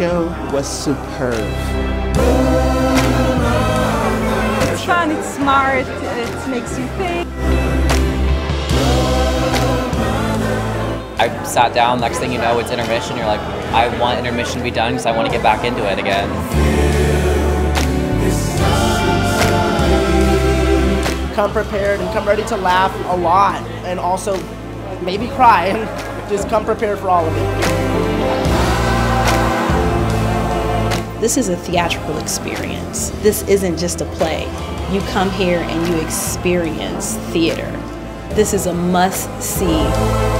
show was superb. It's fun, it's smart, it makes you think. I sat down, next thing you know, it's intermission. You're like, I want intermission to be done because I want to get back into it again. Come prepared and come ready to laugh a lot and also maybe cry and just come prepared for all of it. This is a theatrical experience. This isn't just a play. You come here and you experience theater. This is a must-see.